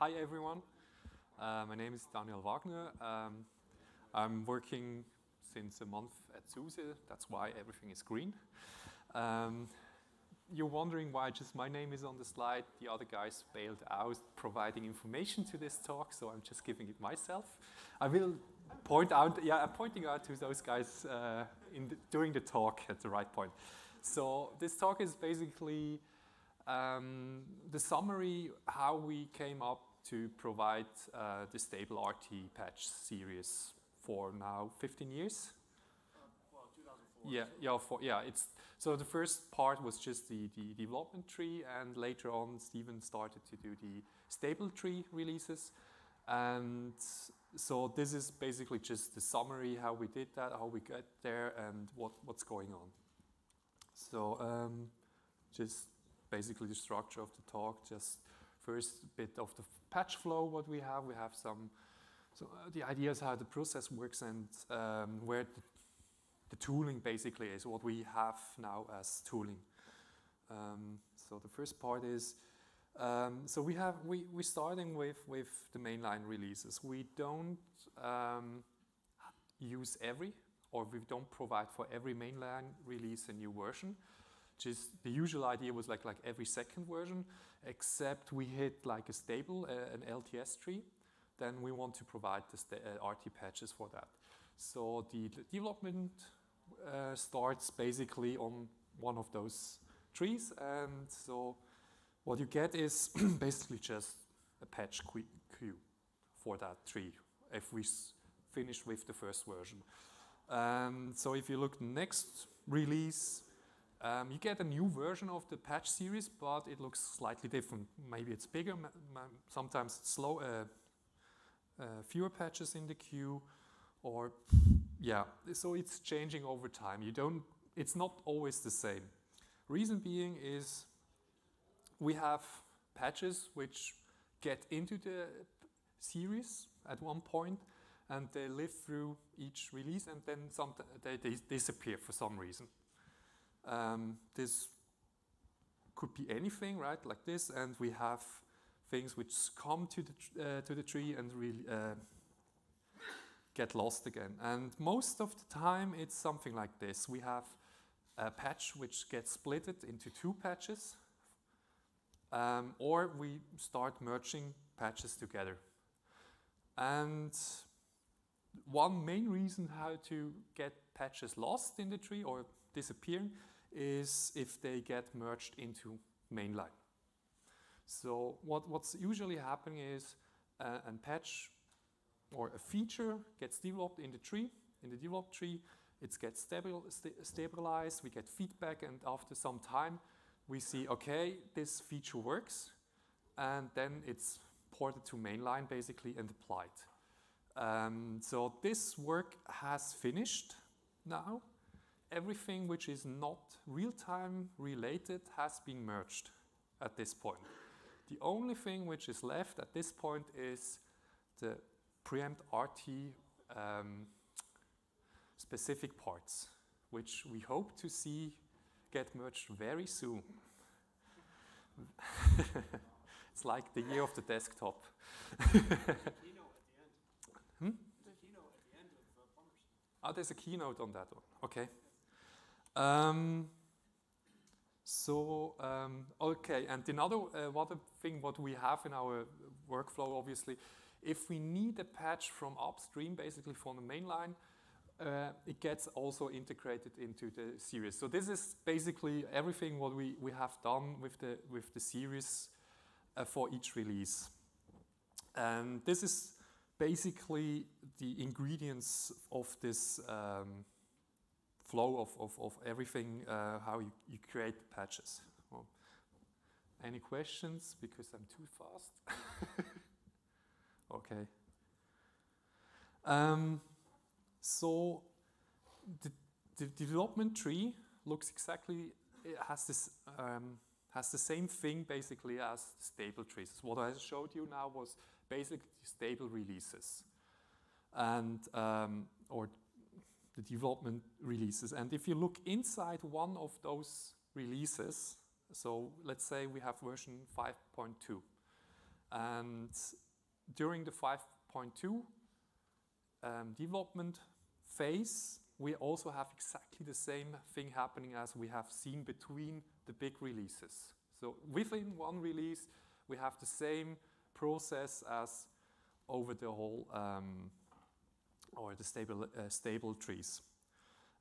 Hi, everyone. My name is Daniel Wagner. I'm working since a month at SUSE. That's why everything is green. You're wondering why just my name is on the slide. The other guys bailed out providing information to this talk, so I'm just giving it myself. I will point out, yeah, I'm pointing out to those guys during the talk at the right point. So this talk is basically the summary how we came up to provide the stable RT patch series for now 15 years. Well, 2004. Yeah, yeah, it's so the first part was just the development tree, and later on Steven started to do the stable tree releases. And so this is basically just the summary how we did that, how we got there, and what's going on. So just basically the structure of the talk, just first bit of the patch flow, what we have some, so the ideas how the process works and where the tooling basically is, what we have now as tooling. So the first part is, so we're starting with the mainline releases. We don't use every, or we don't provide for every mainline release a new version. Just the usual idea was like every second version, except we hit like a stable, an LTS tree, then we want to provide the RT patches for that. So the development starts basically on one of those trees, and so what you get is basically just a patch queue for that tree if we finish with the first version. So if you look next release, you get a new version of the patch series, but it looks slightly different. Maybe it's bigger, sometimes it's slow, fewer patches in the queue, or yeah. So it's changing over time. You don't. It's not always the same. Reason being is we have patches which get into the series at one point, and they live through each release, and then they disappear for some reason. This could be anything, right? Like this, and we have things which come to the tree and really get lost again. And most of the time, it's something like this. We have a patch which gets splitted into two patches, or we start merging patches together. And one main reason how to get patches lost in the tree or disappearing is if they get merged into mainline. So what's usually happening is a patch or a feature gets developed in the tree, in the developed tree, it gets stabilized, we get feedback, and after some time we see, okay, this feature works, and then it's ported to mainline basically and applied. So this work has finished now. Everything which is not real-time related has been merged at this point. The only thing which is left at this point is the PREEMPT_RT specific parts, which we hope to see get merged very soon. It's like the year of the desktop. Hmm? Oh, there's a keynote on that one. Okay. Okay, and another other thing what we have in our workflow, obviously, if we need a patch from upstream, basically from the mainline, it gets also integrated into the series. So this is basically everything what we have done with the series for each release. And this is basically the ingredients of this flow of everything, how you create patches. Well, any questions? Because I'm too fast. Okay. So the development tree looks exactly, it has this has the same thing basically as stable trees. What I showed you now was basically stable releases, and or the development releases. And if you look inside one of those releases, so let's say we have version 5.2, And during the 5.2 development phase, we also have exactly the same thing happening as we have seen between the big releases. So within one release, we have the same process as over the whole or the stable trees.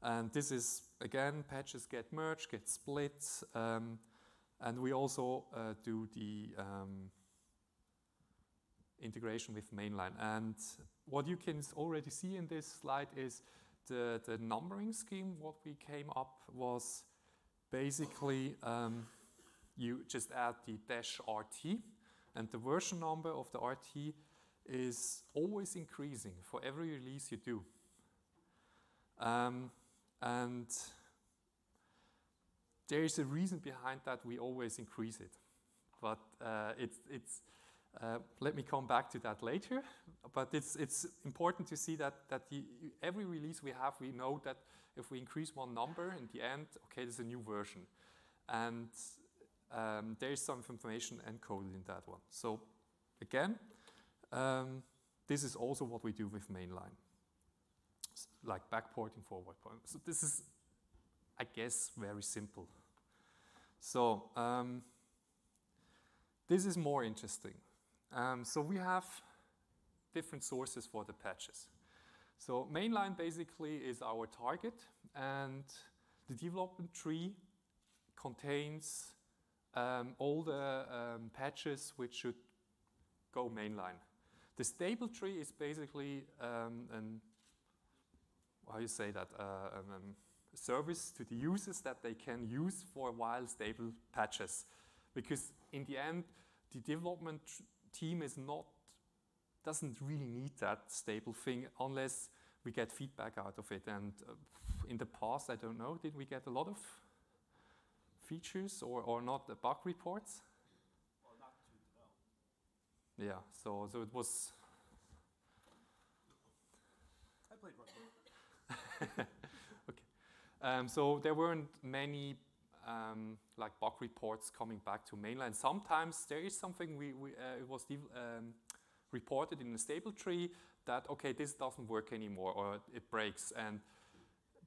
And this is, again, patches get merged, get split, and we also do the integration with mainline. And what you can already see in this slide is the numbering scheme. What we came up was basically you just add the -RT, and the version number of the RT is always increasing for every release you do. And there is a reason behind that we always increase it. But let me come back to that later. But it's important to see that every release we have, we know that if we increase one number in the end, okay, there's a new version. And there is some information encoded in that one. So again, this is also what we do with mainline, like backporting, forwardporting. So this is, I guess, very simple. So this is more interesting. So we have different sources for the patches. So mainline basically is our target, and the development tree contains all the patches which should go mainline. The stable tree is basically a service to the users that they can use for a while stable patches, because in the end the development team doesn't really need that stable thing unless we get feedback out of it. And in the past, I don't know, did we get a lot of features or not the bug reports? Well, not too well. Yeah, so it was. I played rugby. Okay, so there weren't many like bug reports coming back to mainline. Sometimes there is something it was reported in the stable tree that okay, this doesn't work anymore or it breaks. And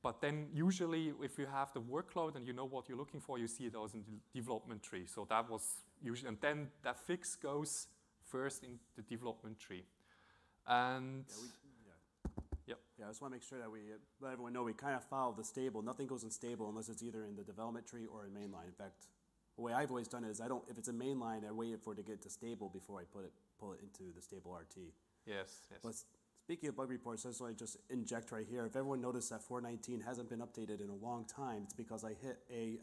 but then usually if you have the workload and you know what you're looking for, you see it also in the development tree. So that was usually, and then that fix goes first in the development tree. And yeah, I just want to make sure that we let everyone know we kind of follow the stable. Nothing goes in stable unless it's either in the development tree or in mainline. In fact, the way I've always done it is if it's in mainline, I wait for it to get to stable before I pull it into the stable RT. Yes, yes. But speaking of bug reports, that's what I just inject right here. If everyone noticed that 4.19 hasn't been updated in a long time, it's because I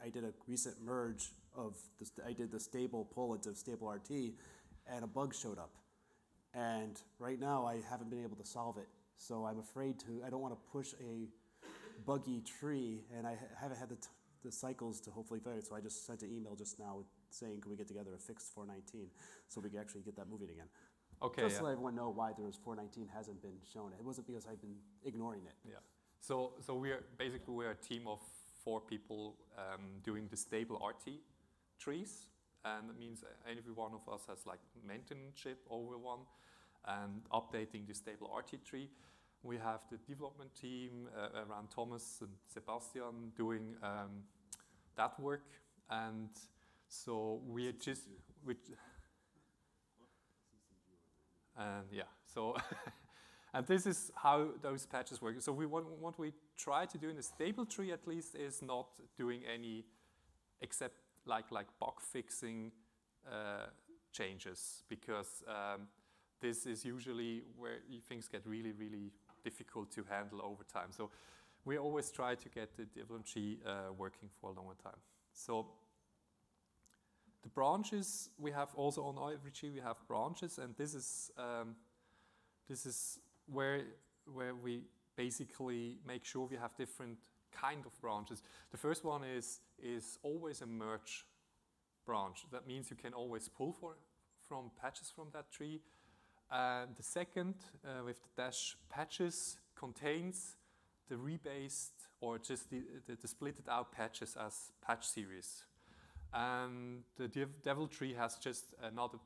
did a recent merge of this. I did the stable pull into stable RT, and a bug showed up, and right now I haven't been able to solve it. So I'm afraid to. I don't want to push a buggy tree, and I haven't had the cycles to hopefully figure it. So I just sent an email just now saying, "Can we get together a fix 4.19 so we can actually get that moving again?" Okay. Just to let everyone know why there was 4.19 hasn't been shown. It wasn't because I've been ignoring it. Yeah. So we're a team of 4 people doing the stable RT trees, and that means every one of us has like maintenance chip over one, and updating the stable RT tree. We have the development team around Thomas and Sebastian doing that work, and so we just and this is how those patches work. So what we try to do in the stable tree at least is not doing any except like bug fixing changes, because this is usually where things get really, really difficult to handle over time. So we always try to get the development working for a longer time. So the branches we have also on every tree, we have branches, and this is where we basically make sure we have different kind of branches. The first one is always a merge branch. That means you can always pull from patches from that tree. And the second, with the dash patches, contains the rebased or just the splitted out patches as patch series. And the devil tree has just another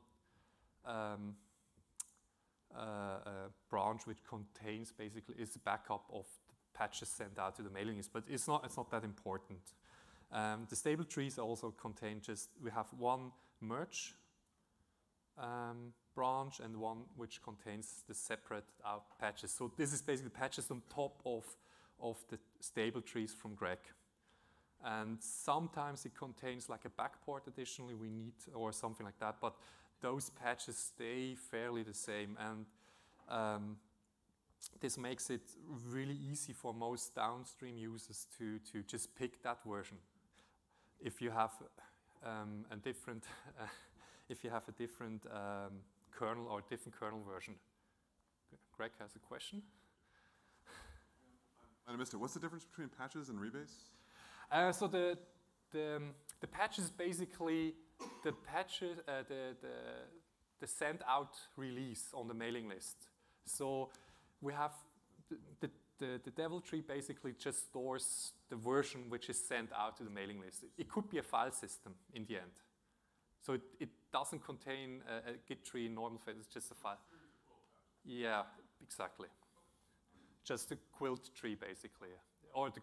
branch which contains basically is a backup of the patches sent out to the mailing list, but it's not that important. The stable trees also contain just, we have one merge branch and one which contains the separate out patches. So this is basically patches on top of the stable trees from Greg. And sometimes it contains like a backport additionally we need or something like that, but those patches stay fairly the same. And this makes it really easy for most downstream users to just pick that version. If you have a different kernel or different kernel version. Greg has a question. I missed it. What's the difference between patches and rebase? So the patches basically the patches the sent out release on the mailing list. So we have the deviltree basically just stores the version which is sent out to the mailing list. It could be a file system in the end. So it doesn't contain a Git tree, normal file, it's just a file. Yeah, exactly. Just a quilt tree basically, or the.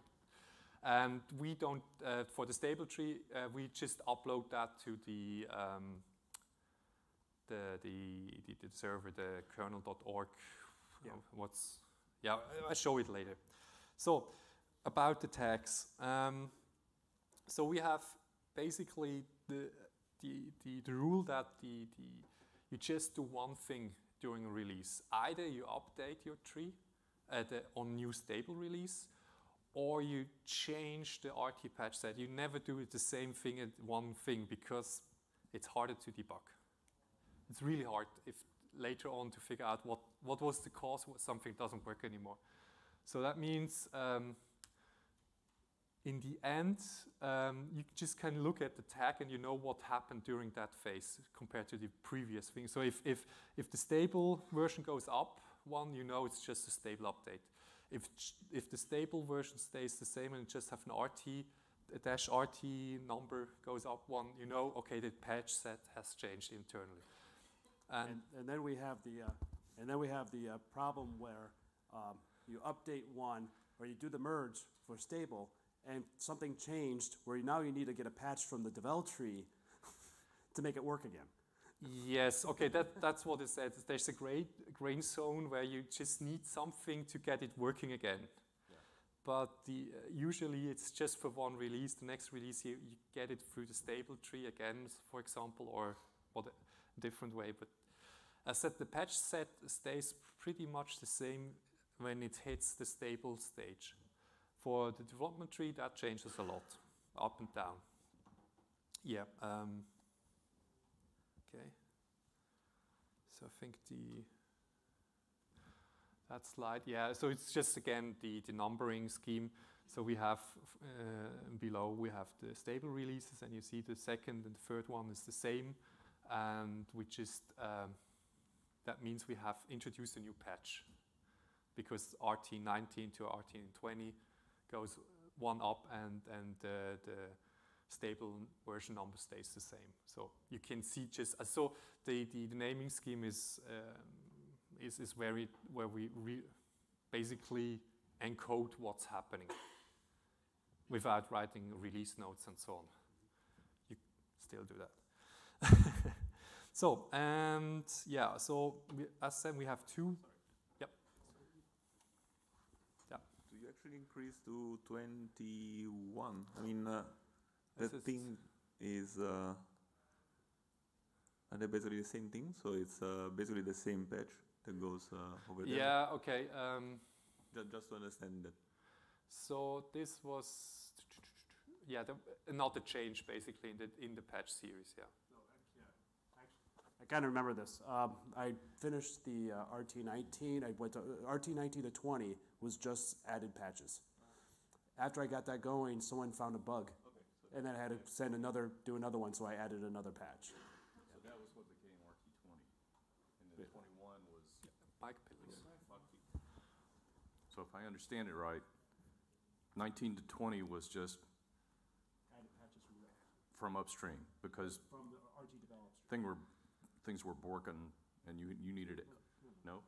And we don't, for the stable tree, we just upload that to the server, the kernel.org. Yeah. Yeah, I'll show it later. So about the tags. So we have basically the rule that you just do one thing during a release. Either you update your tree on new stable release, or you change the RT patch set. You never do the same thing at one thing because it's harder to debug. It's really hard if later on to figure out what was the cause, something doesn't work anymore. So that means in the end, you just can look at the tag and you know what happened during that phase compared to the previous thing. So if the stable version goes up one, you know it's just a stable update. If the stable version stays the same and just have an RT number goes up one, you know, okay, the patch set has changed internally. And then we have the problem where you update one or you do the merge for stable and something changed where now you need to get a patch from the develtree to make it work again. Yes, okay, that's what it said. There's a gray zone where you just need something to get it working again. Yeah. But usually it's just for one release. The next release, you get it through the stable tree again, for example, or what a different way. But as I said, the patch set stays pretty much the same when it hits the stable stage. For the development tree, that changes a lot, up and down. Yeah. Okay, so I think that slide, yeah, so it's just again the numbering scheme. So we have below we have the stable releases and you see the second and the third one is the same, and we just, that means we have introduced a new patch because RT19 to RT20 goes one up and the stable version number stays the same. So you can see just so the naming scheme is where we basically encode what's happening without writing release notes and so on. You still do that. So and yeah, so as I said, we have two. Yep. Do you actually increase to 21? I mean. The thing is, are they basically the same thing? So it's basically the same patch that goes over there? Yeah, okay. Just to understand that. So this was, yeah, another change basically in the patch series, yeah. No, I kind of remember this. I finished the RT19. I went to RT19 to 20 was just added patches. After I got that going, someone found a bug. And then I had to send do another one, so I added another patch. So that was what became RT20, and then 21 was bike pills. Yeah. So if I understand it right, 19 to 20 was just added patches from upstream because from the RT development thing we're things were Borken and you needed it? No?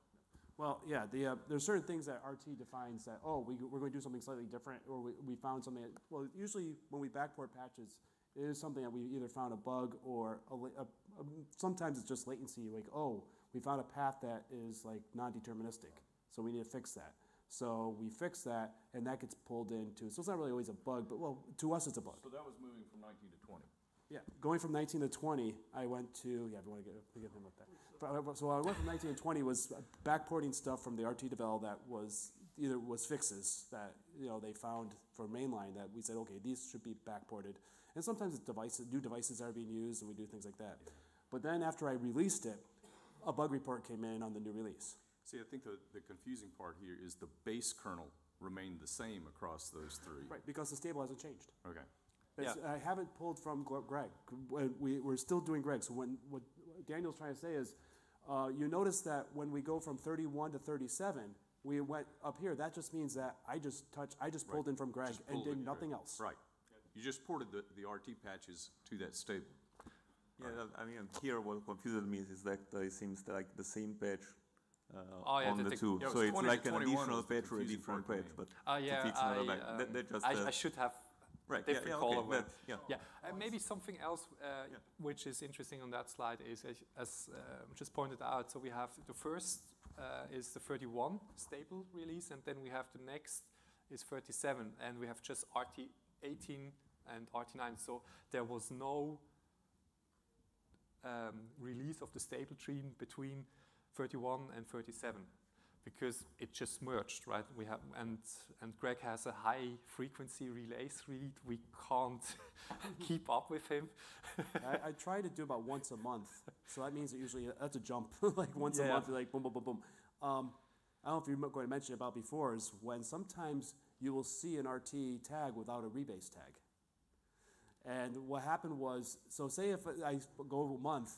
Well, yeah, there's certain things that RT defines that, oh, we're going to do something slightly different, or we found something that, well, usually when we backport patches, it is something that we either found a bug or, sometimes it's just latency, like, oh, we found a path that is like non-deterministic, so we need to fix that. So we fix that, and that gets pulled into, so it's not really always a bug, but well, to us it's a bug. So that was moving from 19 to 20. Yeah, going from 19 to 20, I went to, yeah, if you want to get him with that. So I went from 19 to 20 was backporting stuff from the RT devel that was, either was fixes that, you know, they found for mainline that we said, okay, these should be backported. And sometimes it's devices, new devices that are being used, and we do things like that. Yeah. But then after I released it, a bug report came in on the new release. See, I think the confusing part here is the base kernel remained the same across those three. Right, because the stable hasn't changed. Okay. Yeah. I haven't pulled from Greg. We're still doing Greg. So when, what Daniel's trying to say is, you notice that when we go from 31 to 37, we went up here. That just means that I just pulled in from Greg and did nothing else. Right. You just ported the RT patches to that stable. Yeah. Right. I mean, here what confuses me is that it seems like the same patch on the two. Yeah, so it's like an additional patch or a different patch, but to fix another bug. I should have. Right. Different maybe something else which is interesting on that slide is, as just pointed out, so we have the first is the 31 stable release, and then we have the next is 37, and we have just RT 18 and RT 9. So there was no release of the stable tree between 31 and 37. Because it just merged, right? We have and Greg has a high frequency release read. We can't keep up with him. I try to do about once a month, so that means that usually that's a jump, like once a month, like boom, boom, boom, boom. I don't know if you were going to mention about before is when sometimes you will see an RT tag without a rebase tag. And what happened was, so say if I go a month,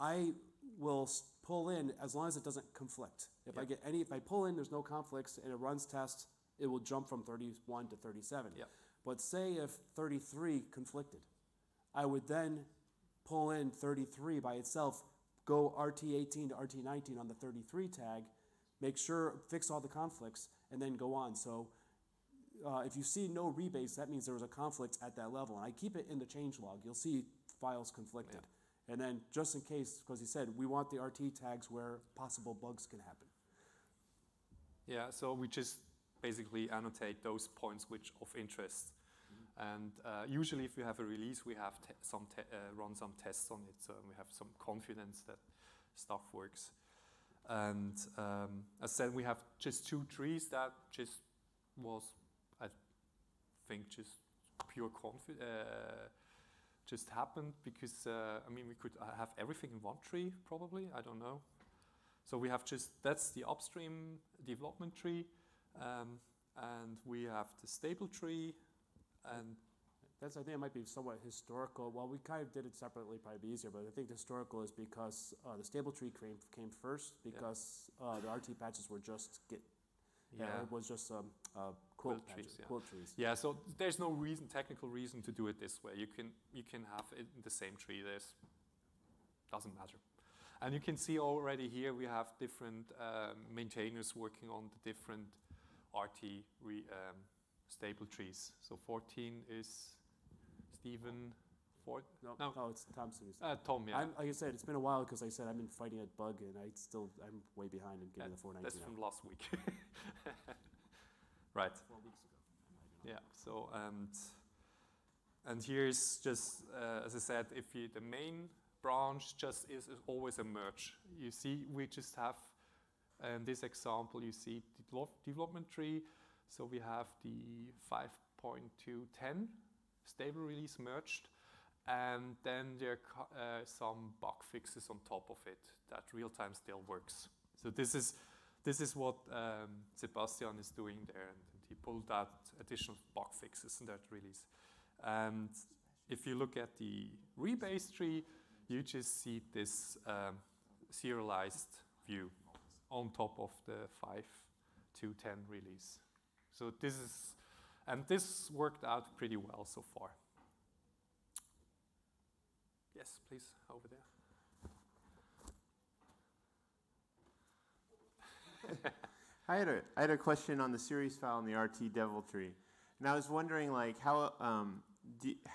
I will pull in as long as it doesn't conflict. If I pull in, there's no conflicts, and it runs tests, it will jump from 31 to 37. Yep. But say if 33 conflicted, I would then pull in 33 by itself, go RT18 to RT19 on the 33 tag, make sure, fix all the conflicts, and then go on. So if you see no rebase, that means there was a conflict at that level. And I keep it in the change log. You'll see files conflicted. Yeah. And then just in case, because he said, we want the RT tags where possible bugs can happen. Yeah, so we just basically annotate those points which of interest. Mm-hmm. And usually if we have a release, we have run some tests on it. So we have some confidence that stuff works. And as I said, we have just two trees that just was, I think, just pure confidence. Just happened because, I mean, we could have everything in one tree, probably, I don't know. So we have just, that's the upstream development tree, and we have the stable tree, and... I think it might be somewhat historical. Well, we kind of did it separately, probably be easier, but I think the historical is because the stable tree came first because the RT patches were just it was just quilt trees. Yeah, so there's no reason, technical reason, to do it this way. You can have it in the same tree. There's doesn't matter, and you can see already here we have different maintainers working on the different RT stable trees. So 14 is Stephen Ford. No, it's Thompson. Tom. Yeah. Like I said, it's been a while because I said I've been fighting a bug and I'm way behind in getting the 419. That's from last week. Right. 4 weeks ago. Yeah. So and here's just as I said, if you, the main branch just is always a merge. You see, we just have in this example you see the development tree. So we have the 5.2.10 stable release merged, and then there are some bug fixes on top of it that real time still works. So this is. This is what Sebastian is doing there, and he pulled out additional bug fixes in that release. And if you look at the rebase tree, you just see this serialized view on top of the 5.2.10 release. So this is, and this worked out pretty well so far. Yes, please, over there. I had a question on the series file and the RT deviltry, and I was wondering like how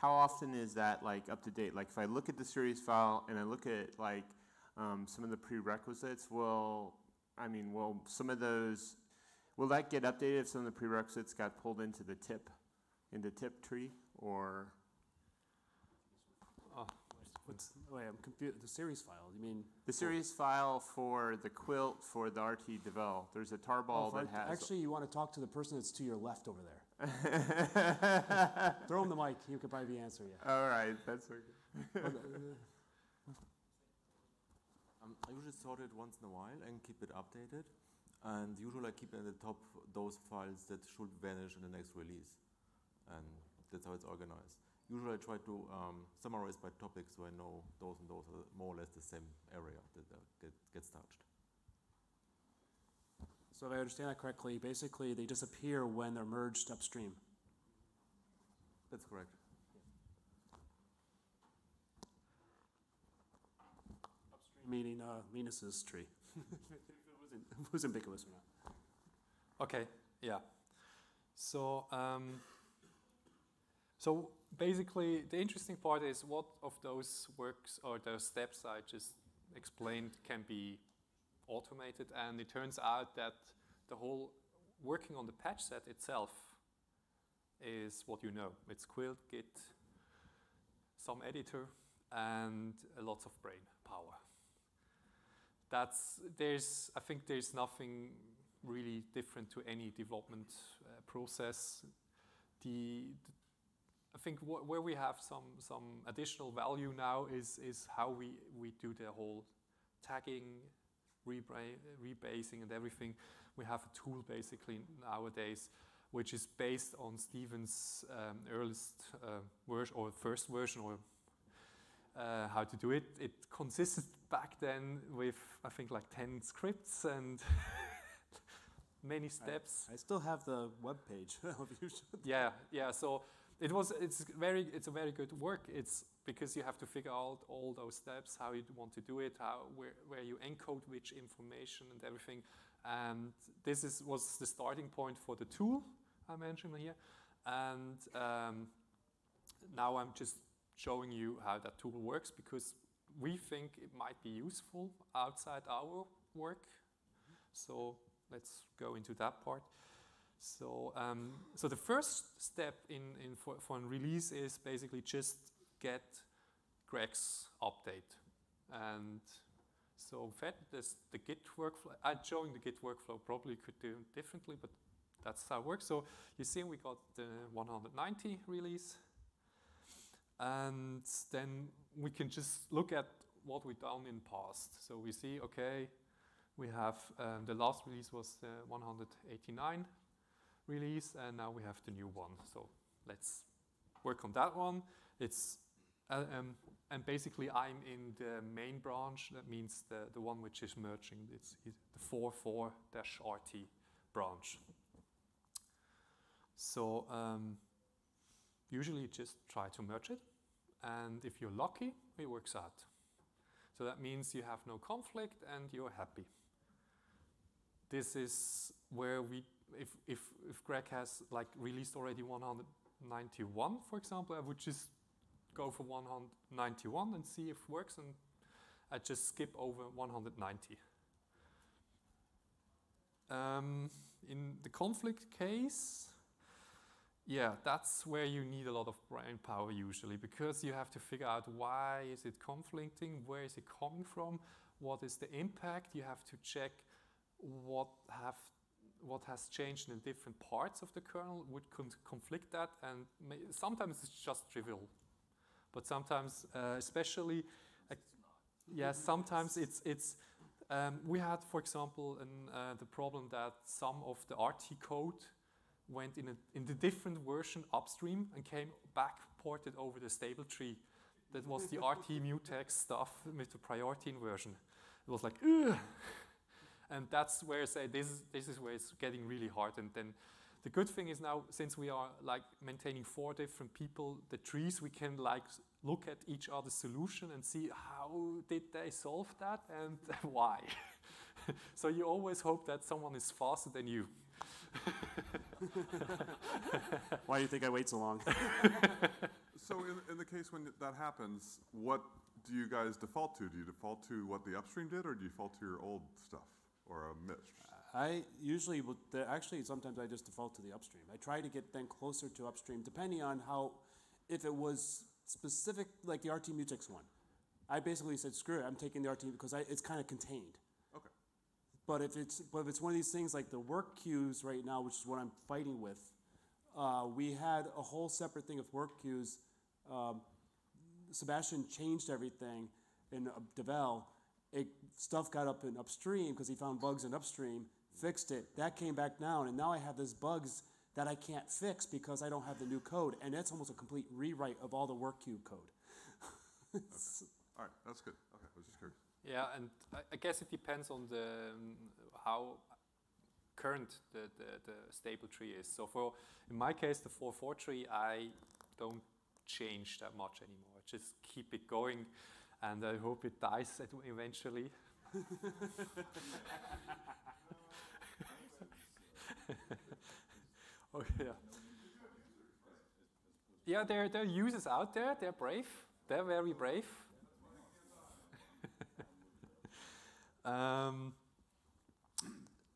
often is that like up to date? Like if I look at the series file and I look at like some of the prerequisites, will that get updated if some of the prerequisites got pulled into the tip tree or? Wait, I'm confused. The series file, you mean? The series file for the quilt for the RT devel. There's a tarball that has... Actually, you want to talk to the person that's to your left over there. Throw him the mic. He could probably be answering you. All right. That's okay. I usually sort it once in a while and keep it updated. And usually I keep at the top those files that should vanish in the next release. And that's how it's organized. Usually I try to summarize by topic so I know those and those are more or less the same area that gets touched. So if I understand that correctly, basically they disappear when they're merged upstream. That's correct. Upstream meaning Linus's tree. It was ambiguous or not. Okay, yeah. So, basically, the interesting part is what of those works or those steps I just explained can be automated, and it turns out that the whole working on the patch set itself is what you know. It's Quilt, Git, some editor, and lots of brain power. I think there's nothing really different to any development process. I think where we have some additional value now is how we do the whole tagging, rebasing and everything. We have a tool basically nowadays which is based on Steven's earliest version or first version or how to do it. It consisted back then with I think like 10 scripts and many steps. I still have the web page. Yeah, so it's a very good work. It's because you have to figure out all those steps, how you want to do it, where you encode which information and everything. And this was the starting point for the tool I mentioned here. And now I'm just showing you how that tool works because we think it might be useful outside our work. So let's go into that part. So, so the first step for a release is basically just get Greg's update. And so in fact, there's the Git workflow. I'm showing the Git workflow, probably could do it differently, but that's how it works. So you see we got the 190 release. And then we can just look at what we've done in past. So we see, okay, we have the last release was the 189. Release, and now we have the new one. So let's work on that one. It's and basically I'm in the main branch. That means the one which is merging. It's the 44-RT branch. So usually just try to merge it, and if you're lucky, it works out. So that means you have no conflict and you're happy. This is where we. If Greg has like released already 191, for example, I would just go for 191 and see if it works, and I just skip over 190. In the conflict case, yeah, that's where you need a lot of brain power usually, because you have to figure out why is it conflicting, where is it coming from, what is the impact. You have to check what has changed in different parts of the kernel would conflict that, and sometimes it's just trivial, but sometimes, especially, yeah, sometimes it's. We had, for example, the problem that some of the RT code went in the different version upstream and came backported over the stable tree. That was the RT mutex stuff with the priority inversion. It was like. Ugh. And that's where I say this is where it's getting really hard. And then the good thing is now, since we are like maintaining 4 different people, the trees, we can like look at each other's solution and see how did they solve that and why. So you always hope that someone is faster than you. Why do you think I wait so long? So in the case when that happens, what do you guys default to? Do you default to what the upstream did, or do you default to your old stuff or a mix? I usually will, actually sometimes I just default to the upstream. I try to get then closer to upstream, depending on how, if it was specific, like the RT Mutex one. I basically said, screw it, I'm taking the RT because it's kind of contained. Okay. But if it's one of these things like the work queues right now, which is what I'm fighting with, we had a whole separate thing of work queues. Sebastian changed everything in Devel. Stuff got up in upstream because he found bugs in upstream, fixed it. That came back down, and now I have these bugs that I can't fix because I don't have the new code, and that's almost a complete rewrite of all the work queue code. Okay. All right, that's good. Okay, I was just curious. Yeah, and I guess it depends on the how current the stable tree is. So for, in my case, the 4.4 tree, I don't change that much anymore. I just keep it going, and I hope it dies eventually. Oh yeah. Yeah, there are users out there. They're brave. They're very brave.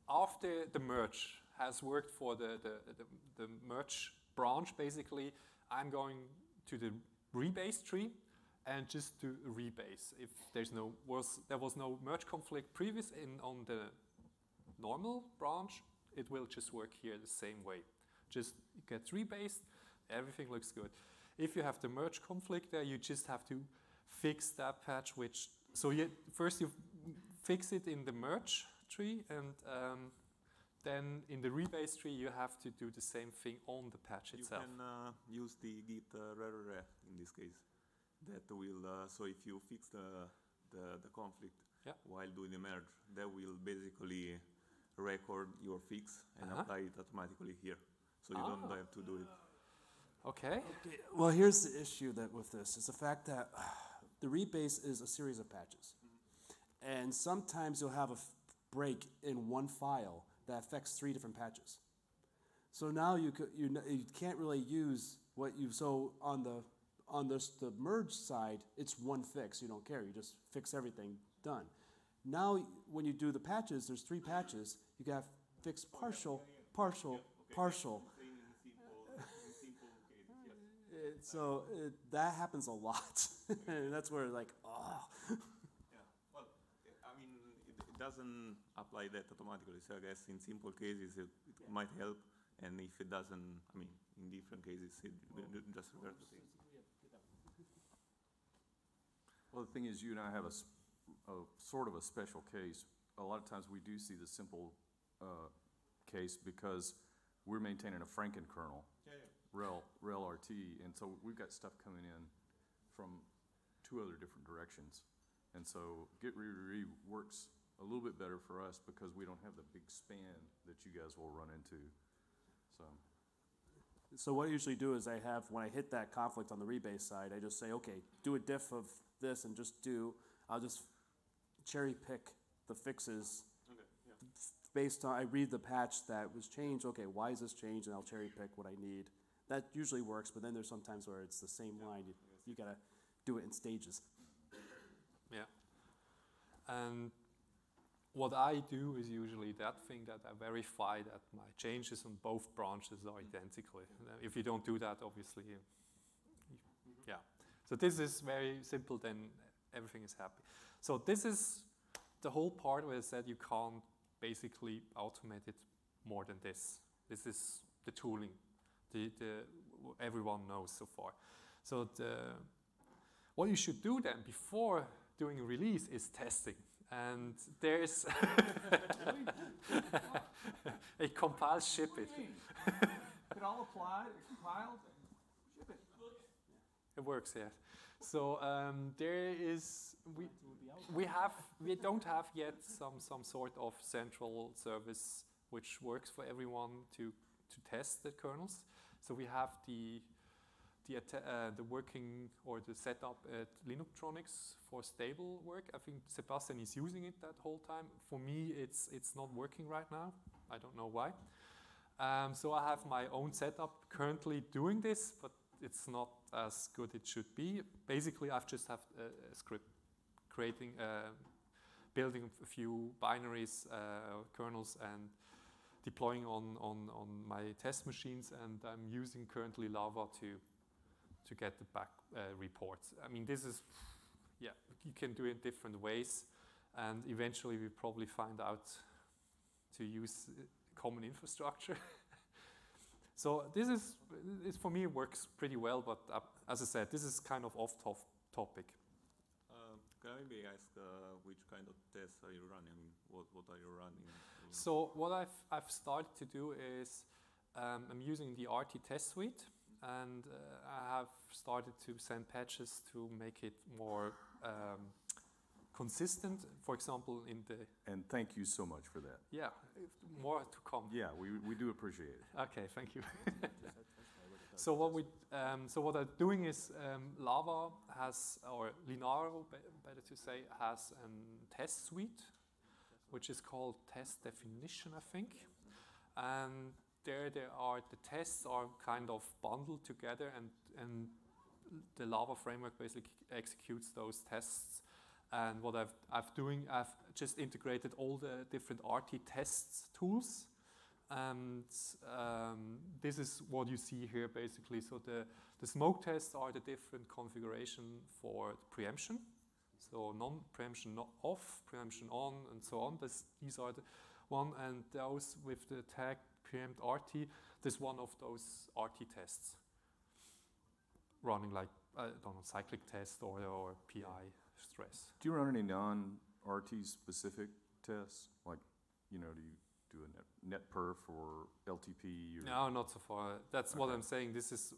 After the merge has worked for the merge branch, basically, I'm going to the rebase tree and just to rebase. If there's there was no merge conflict previous on the normal branch, it will just work here the same way. Just gets rebased, everything looks good. If you have the merge conflict there, you just have to fix that patch, which, so you, first you fix it in the merge tree, and then in the rebase tree you have to do the same thing on the patch itself. You can use the git rare in this case. That will, so if you fix the conflict, yeah, while doing the merge, that will basically record your fix and apply it automatically here. So you don't have to do it. Okay. Okay. Well, here's the issue that with this. It's the fact that the rebase is a series of patches. And sometimes you'll have a break in one file that affects 3 different patches. So now you can't really use what you, so on the merge side, it's one fix. You don't care. You just fix everything, done. Now, when you do the patches, there's 3 patches. You got to fix partial, partial, partial. So that happens a lot. And that's where, like, oh. Yeah. Well, I mean, it doesn't apply that automatically. So I guess in simple cases, it might help. And if it doesn't, I mean, in different cases, it just reverses. Well, the thing is, you and I have a sort of a special case. A lot of times we do see the simple case because we're maintaining a Franken kernel, RHEL RT, and so we've got stuff coming in from 2 other different directions. And so Git re works a little bit better for us because we don't have the big span that you guys will run into. So what I usually do is I have, when I hit that conflict on the rebase side, I just say, okay, do a diff of this and just do, I'll just cherry pick the fixes, okay, yeah, based on, I read the patch that was changed, okay, why is this changed, and I'll cherry pick what I need. That usually works, but then there's sometimes where it's the same line, you gotta do it in stages. Yeah, and what I do is usually that thing that I verify that my changes on both branches are identical. If you don't do that, obviously, yeah. So this is very simple, then everything is happy. So this is the whole part where I said you can't basically automate it more than this. This is the tooling everyone knows so far. So what you should do then before doing a release is testing. And there's a compile ship it. It all applied, it compiled, and ship it. It works, yes. So there is, we don't have yet some sort of central service which works for everyone to test the kernels. So we have the working or the setup at Linutronics for stable work. I think Sebastian is using it that whole time. For me, it's not working right now. I don't know why. So I have my own setup currently doing this, but it's not as good as it should be. Basically, I've just have a script creating, building a few binaries, kernels, and deploying on my test machines, and I'm using currently Lava to get the back reports. I mean, this is, yeah, you can do it in different ways, and eventually we probably find out to use common infrastructure. So this is, for me, it works pretty well, but as I said, this is kind of off topic. Can I maybe ask which kind of tests are you running? What are you running? So what I've started to do is I'm using the RT test suite, and I have started to send patches to make it more consistent, for example, in the... And thank you so much for that. Yeah, more to come. Yeah, we do appreciate it. Okay, thank you. So what so what I'm doing is Lava has, or Linaro, better to say, has a test suite, which is called test definition, I think. And there are, the tests are kind of bundled together, and the Lava framework basically executes those tests. And what I've just integrated all the different RT tests tools, and this is what you see here basically. So the smoke tests are the different configuration for preemption, so non-preemption off, preemption on, and so on. These are the one, and those with the tag preempt RT. This one of those RT tests running like I don't know, cyclic test or PI. Stress. Do you run any non-RT specific tests? Like, you know, do you do a netperf or LTP? Or no, not so far. That's okay. What I'm saying. This is,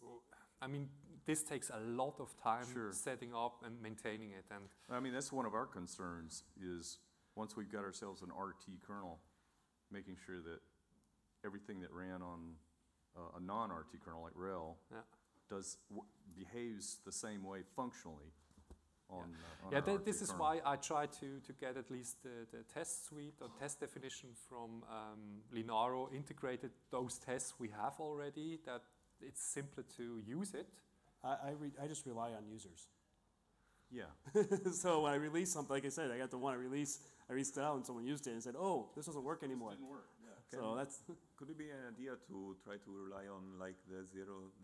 I mean, this takes a lot of time, sure, setting up and maintaining it. And I mean, that's one of our concerns is once we've got ourselves an RT kernel, making sure that everything that ran on a non-RT kernel like RHEL, yeah, behaves the same way functionally. On this is why I try to get at least the test suite or test definition from Linaro integrated those tests we have already, that it's simpler to use it. I just rely on users. Yeah. So when I release something, like I said, I got the one I released, I reached out and someone used it and said, oh, this doesn't work anymore. This didn't work. Yeah. So that's... Could it be an idea to try to rely on like the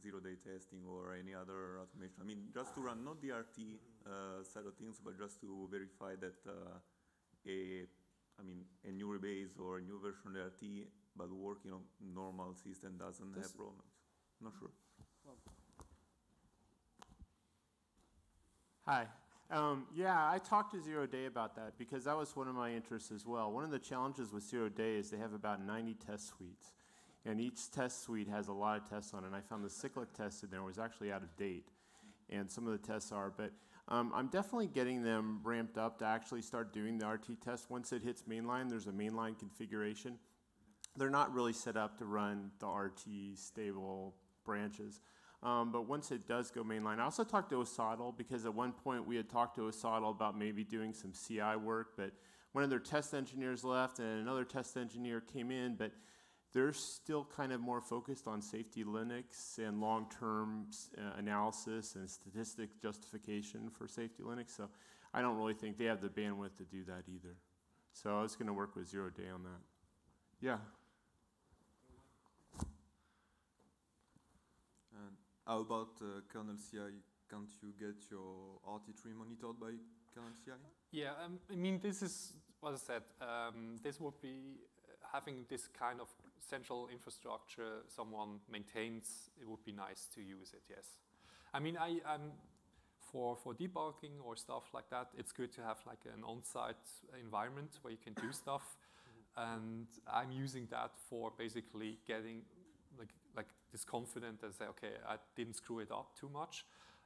zero-day testing or any other automation? I mean, just to run not the RT side of things, but just to verify that a new rebase or a new version of the RT, but working on normal system doesn't have problems. I'm not sure. Well, hi. Yeah, I talked to Zero Day about that because that was one of my interests as well. One of the challenges with Zero Day is they have about 90 test suites, and each test suite has a lot of tests on it. And I found the cyclic test in there was actually out of date, and some of the tests are. But I'm definitely getting them ramped up to actually start doing the RT test. Once it hits mainline, there's a mainline configuration. They're not really set up to run the RT stable branches. But once it does go mainline, I also talked to OSADL because at one point we had talked to OSADL about maybe doing some CI work, but one of their test engineers left and another test engineer came in, but they're still kind of more focused on safety Linux and long-term analysis and statistic justification for safety Linux, so I don't really think they have the bandwidth to do that either. So I was going to work with Zero Day on that. Yeah. And how about Kernel CI? Can't you get your RT3 monitored by Kernel CI? Yeah, I mean, this is, what I said, this would be having this kind of central infrastructure someone maintains, it would be nice to use it, yes. I mean, I'm for debugging or stuff like that, it's good to have like an on-site environment where you can do stuff. And I'm using that for basically getting like this confident and say, okay, I didn't screw it up too much,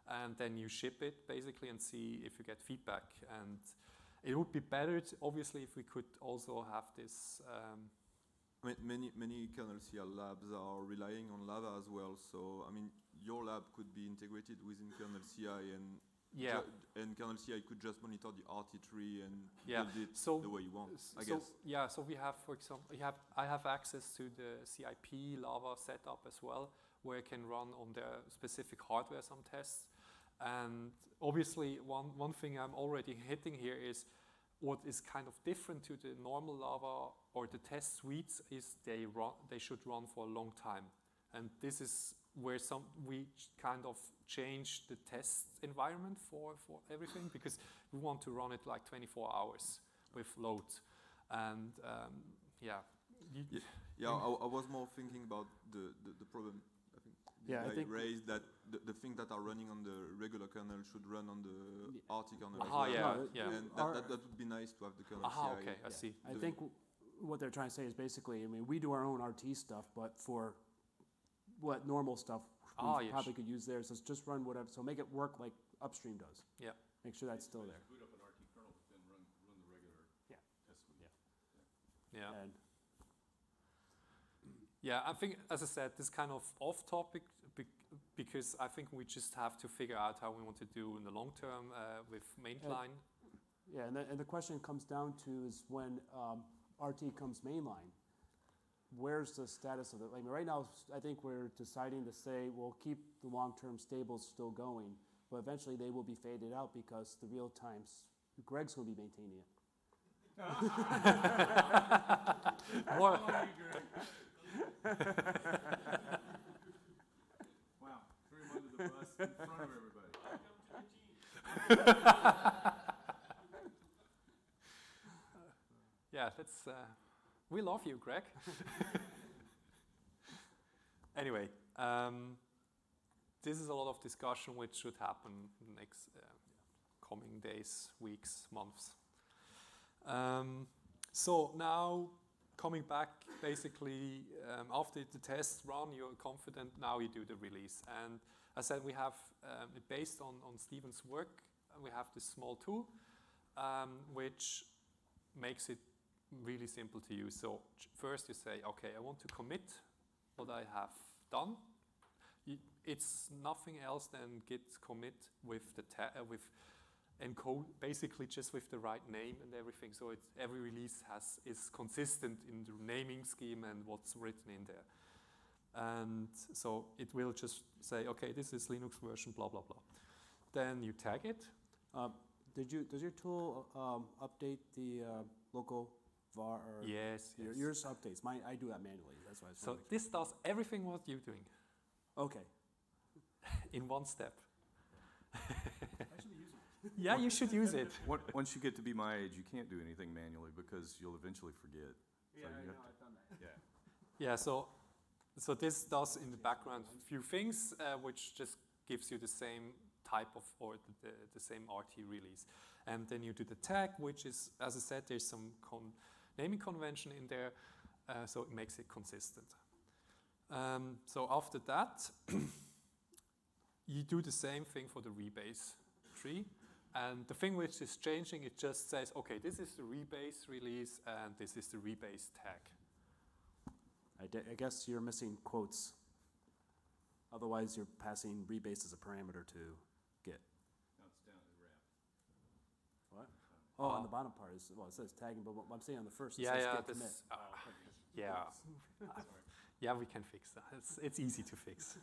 and then you ship it basically and see if you get feedback. And it would be better, obviously, if we could also have this Many kernel CI labs are relying on Lava as well. So, I mean, your lab could be integrated within kernel CI, and yeah, and kernel CI could just monitor the RT tree and build it the way you want, I guess. Yeah, so we have, for example, I have access to the CIP Lava setup as well, where I can run on the specific hardware some tests. And obviously, one thing I'm already hitting here is what is kind of different to the normal Lava or the test suites is they should run for a long time. And this is where we kind of change the test environment for everything, because we want to run it like 24 hours with load. And I was more thinking about the problem I think I raised, that the things that are running on the regular kernel should run on the RT kernel as well. And that would be nice to have the kernel CI. Okay, I see. I think what they're trying to say is basically, I mean, we do our own RT stuff, but for what normal stuff we probably could use theirs. So just run whatever. So make it work like upstream does. Yeah. Make sure that's still there. Boot up an RT kernel, but then run the regular test suite. Yeah, I think, as I said, this kind of off-topic, because I think we just have to figure out how we want to do in the long term with mainline. And the question comes down to is when RT comes mainline, where's the status of it? I mean, right now, I think we're deciding to say we'll keep the long-term stables still going, but eventually they will be faded out because the real time, Greg's going to be maintaining it. Wow, 3 months of the bus in front of everybody. Yeah, that's, we love you, Greg. Anyway, this is a lot of discussion which should happen in the next coming days, weeks, months. So now, coming back, basically, after the tests run, you're confident, now you do the release. And as I said, we have, based on Stephen's work, we have this small tool, which makes it really simple to use. So first you say, okay, I want to commit what I have done. It's nothing else than git commit with the encode, basically just with the right name and everything, so it's, every release is consistent in the naming scheme and what's written in there. And so it will just say, okay, this is Linux version blah blah blah. Then you tag it. Does your tool update the local var? Or yes. Yours updates. Mine, I do that manually. That's why. So this does everything what you're doing. Okay. In one step. Yeah, you should use it. Once you get to be my age, you can't do anything manually because you'll eventually forget. Yeah, so I've done that. Yeah. Yeah, so this does in the background a few things, which just gives you the same type of, or the same RT release. And then you do the tag, which is, as I said, there's some naming convention in there, so it makes it consistent. So after that, you do the same thing for the rebase tree. And the thing which is changing, it just says, okay, this is the rebase release and this is the rebase tag. I guess you're missing quotes. Otherwise, you're passing rebase as a parameter to git. No, it's down to wrap. What? Oh, on the bottom part, it says tagging, but what I'm saying on the first, it says git commit. Yeah, we can fix that. It's easy to fix.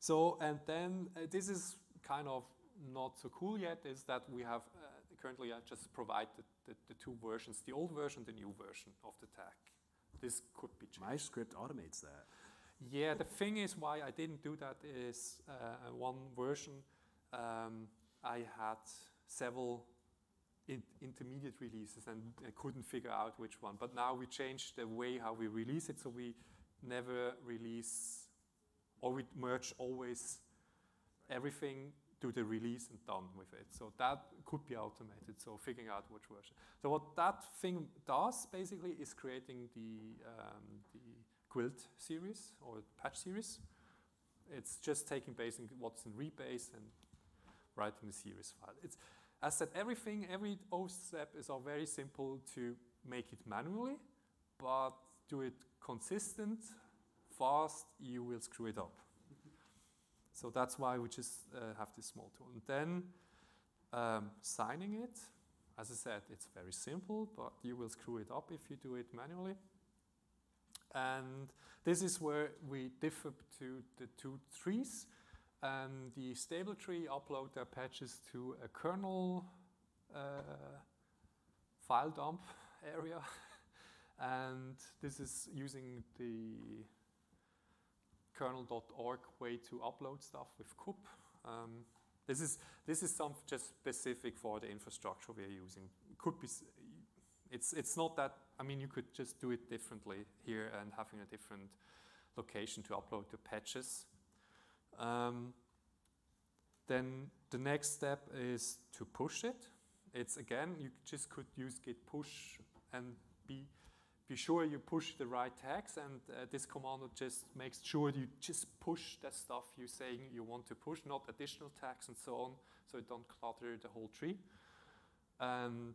So, and then this is kind of not so cool yet, is that we have currently I just provide the two versions, the old version, the new version of the tag. This could be changed. My script automates that. Yeah, the thing is why I didn't do that is one version, I had several intermediate releases and I couldn't figure out which one. But now we changed the way how we release it, so we never release, or we merge always everything to the release and done with it. So that could be automated, so figuring out which version. So what that thing does basically is creating the quilt series or patch series. It's just taking basically what's in rebase and writing the series file. It's, As said, every O step is very simple to make it manually, but do it consistent, fast, you will screw it up. So that's why we just have this small tool. And then signing it, as I said, it's very simple, but you will screw it up if you do it manually. And this is where we differ to the two trees. The stable tree upload their patches to a kernel file dump area. And this is using the kernel.org way to upload stuff with CUP. This is something just specific for the infrastructure we are using. CUP is, it's not that, I mean, you could just do it differently here and having a different location to upload the patches. Then the next step is to push it. It's again, you just could use git push and be sure you push the right tags, and this command just makes sure you just push that stuff you're saying you want to push, not additional tags and so on, so it don't clutter the whole tree. And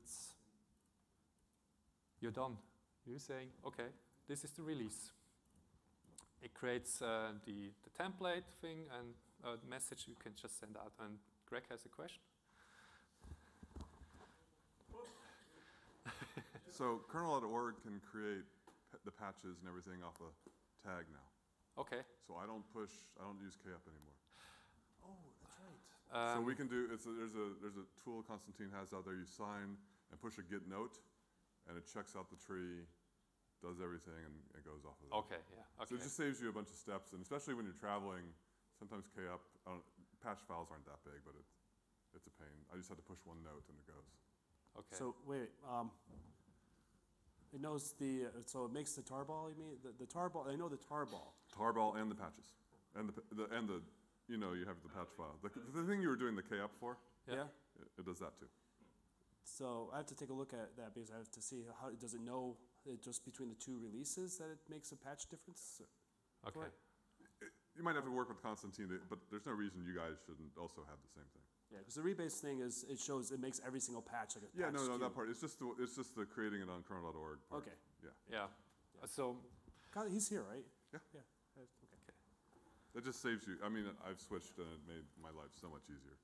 you're done. You're saying, okay, this is the release. It creates the template thing and a message you can just send out. And Greg has a question. So kernel.org can create the patches and everything off a tag now. Okay. So I don't use KUP anymore. Oh, that's right. So we can do. There's a tool Constantine has out there. You sign and push a git note, and it checks out the tree, does everything, and it goes off of it. Okay, yeah. Okay. So it just saves you a bunch of steps, and especially when you're traveling, sometimes KUP, patch files aren't that big, but it's a pain. I just had to push one note, and it goes. Okay. So wait, it knows the, so it makes the tarball, you mean? The tarball, I know the tarball. Tarball and the patches, and the you know, you have the patch file. The thing you were doing the KUP for, yeah. It does that too. So I have to take a look at that because I have to see how does it know it just between the two releases that it makes a patch difference. Okay. You might have to work with Constantine, but there's no reason you guys shouldn't also have the same thing. Yeah, because the rebase thing is it makes every single patch like a patch. Yeah, no, that part. It's just the creating it on kernel.org part. Okay. Yeah. Yeah. So he's here, right? Yeah. Yeah. Okay. Okay. That just saves you. I mean, I've switched and it made my life so much easier.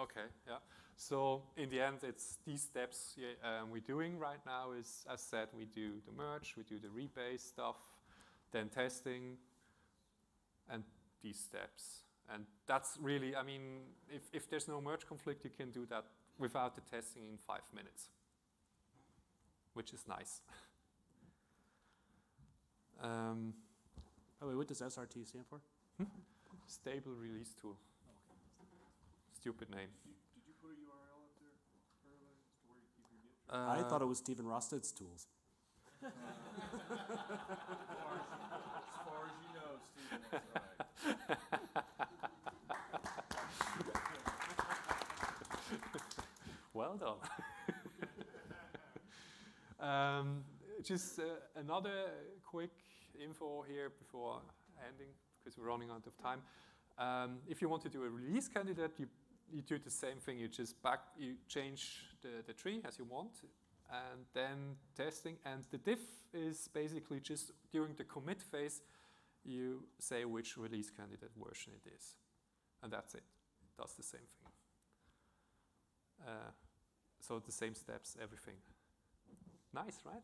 Okay, yeah. So in the end, it's these steps we're doing right now is, as said, we do the merge, we do the rebase stuff, then testing, and these steps. And that's really, I mean, if there's no merge conflict, you can do that without the testing in 5 minutes, which is nice. Oh, wait, what does SRT stand for? Stable Release Tool. Stupid name. Did you put a URL up there earlier as to where you keep your Git? I thought it was Steven Rostedt's tools. As far as you know, Steven, that's right. Well done. Just another quick info here before ending, because we're running out of time. If you want to do a release candidate, you do the same thing. You just you change the tree as you want, and then testing. And the diff is basically just during the commit phase, you say which release candidate version it is. And that's it. It does the same thing. So the same steps, everything. Nice, right?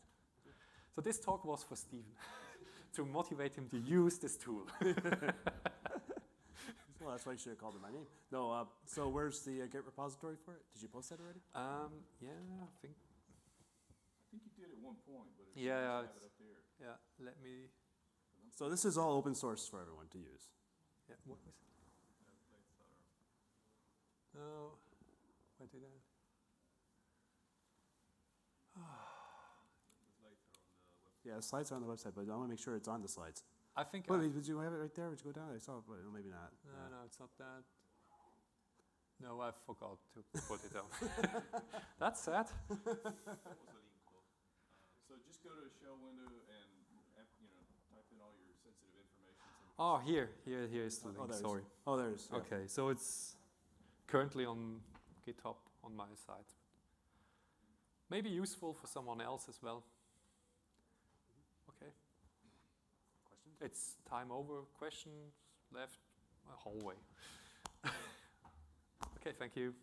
So this talk was for Steven to motivate him to use this tool. Well, that's why you should have called it my name. No, so where's the Git repository for it? Did you post that already? Yeah, I think you did at one point, but it's have it up there. Yeah, let me. So this is all open source for everyone to use. Yeah, what was it? No, why did I? Yeah, the slides are on the website, but I want to make sure it's on the slides. I think. Wait, did you have it right there? Did you go down? I saw it, but maybe not. No, no, it's not that. No, I forgot to put it down. That's sad. So just go to the shell window and type in all your sensitive information. Oh, here is the link. Sorry. Oh, there it is. Okay, so it's currently on GitHub on my side. Maybe useful for someone else as well. Okay. Questions? It's time over. Questions left? A hallway. Okay, thank you.